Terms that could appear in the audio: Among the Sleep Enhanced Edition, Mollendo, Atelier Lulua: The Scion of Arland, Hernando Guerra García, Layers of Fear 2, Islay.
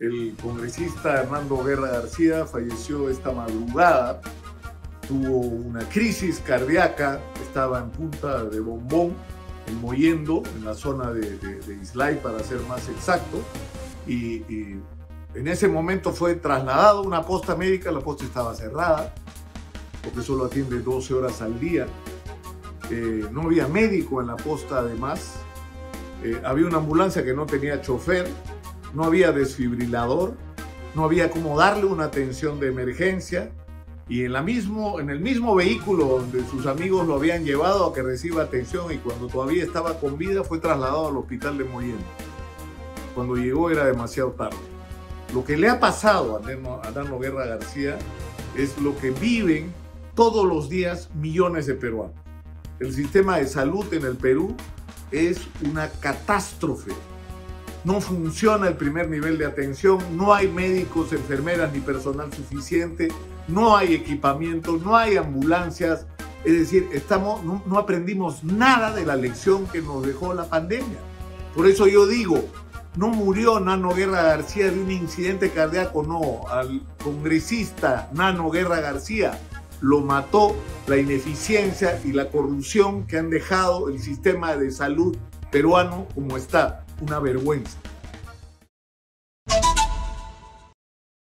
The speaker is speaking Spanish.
El congresista Hernando Guerra García falleció esta madrugada, tuvo una crisis cardíaca, estaba en Punta de Bombón, en Mollendo, en la zona de Islay, para ser más exacto, y en ese momento fue trasladado a una posta médica. La posta estaba cerrada, porque solo atiende 12 horas al día, no había médico en la posta además, había una ambulancia que no tenía chofer, no había desfibrilador, no había cómo darle una atención de emergencia, y en el mismo vehículo donde sus amigos lo habían llevado a que reciba atención, y cuando todavía estaba con vida fue trasladado al hospital de Mollendo. Cuando llegó era demasiado tarde. Lo que le ha pasado a Hernando Guerra García es lo que viven todos los días millones de peruanos. El sistema de salud en el Perú es una catástrofe. No funciona el primer nivel de atención, no hay médicos, enfermeras ni personal suficiente, no hay equipamiento, no hay ambulancias. Es decir, no aprendimos nada de la lección que nos dejó la pandemia. Por eso yo digo, no murió Hernando Guerra García de un incidente cardíaco, no. Al congresista Hernando Guerra García lo mató la ineficiencia y la corrupción que han dejado el sistema de salud peruano como está. Una vergüenza.